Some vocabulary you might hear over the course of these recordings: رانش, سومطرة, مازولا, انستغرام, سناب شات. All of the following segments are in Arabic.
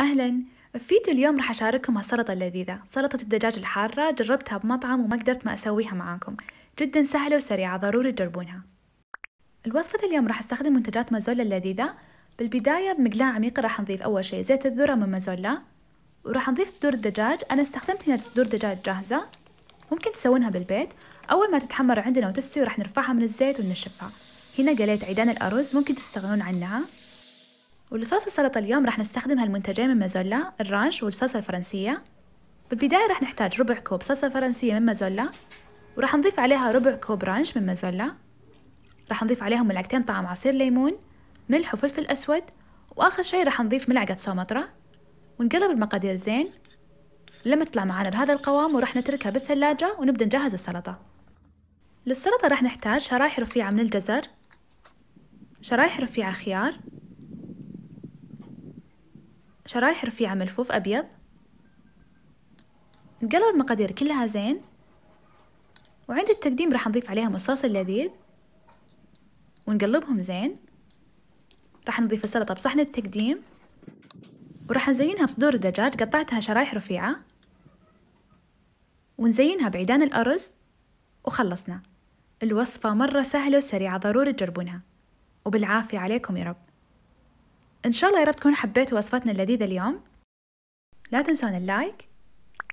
أهلا. في فيديو اليوم راح أشارككم هالسلطة اللذيذة، سلطة الدجاج الحارة. جربتها بمطعم وما قدرت ما أسويها معاكم، جدا سهلة وسريعة، ضروري تجربونها. الوصفة اليوم راح أستخدم منتجات مازولا اللذيذة. بالبداية بمقلاة عميقة راح نضيف أول شيء زيت الذرة من مازولا، وراح نضيف صدور الدجاج. أنا استخدمت هنا صدور دجاج جاهزة، ممكن تسوونها بالبيت. أول ما تتحمر عندنا وتستوي راح نرفعها من الزيت وننشفها. هنا قليت عيدان الأرز، ممكن تستغنون عنها. ولصوص السلطة اليوم راح نستخدم هالمنتجين من مازولا، الرانش والصلصة الفرنسية. بالبداية راح نحتاج ربع كوب صلصة فرنسية من مازولا، وراح نضيف عليها ربع كوب رانش من مازولا. راح نضيف عليهم ملعقتين طعم عصير ليمون، ملح وفلفل أسود، وآخر شي راح نضيف ملعقة سومطرة، ونقلب المقادير زين لما تطلع معانا بهذا القوام، وراح نتركها بالثلاجة ونبدأ نجهز السلطة. للسلطة راح نحتاج شرايح رفيعة من الجزر، شرايح رفيعة خيار، شرايح رفيعة ملفوف أبيض. نقلب المقادير كلها زين، وعند التقديم راح نضيف عليهم الصوص اللذيذ ونقلبهم زين. راح نضيف السلطة بصحن التقديم، وراح نزينها بصدور الدجاج قطعتها شرايح رفيعة، ونزينها بعيدان الأرز، وخلصنا. الوصفة مرة سهلة وسريعة، ضروري تجربونها. وبالعافية عليكم يا رب. إن شاء الله يا رب تكونوا حبيتوا وصفتنا اللذيذة اليوم. لا تنسون اللايك،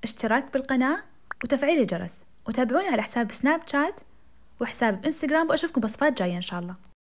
اشتراك بالقناة، وتفعيل الجرس، وتابعوني على حساب سناب شات وحساب انستغرام، وأشوفكم بوصفات جاية إن شاء الله.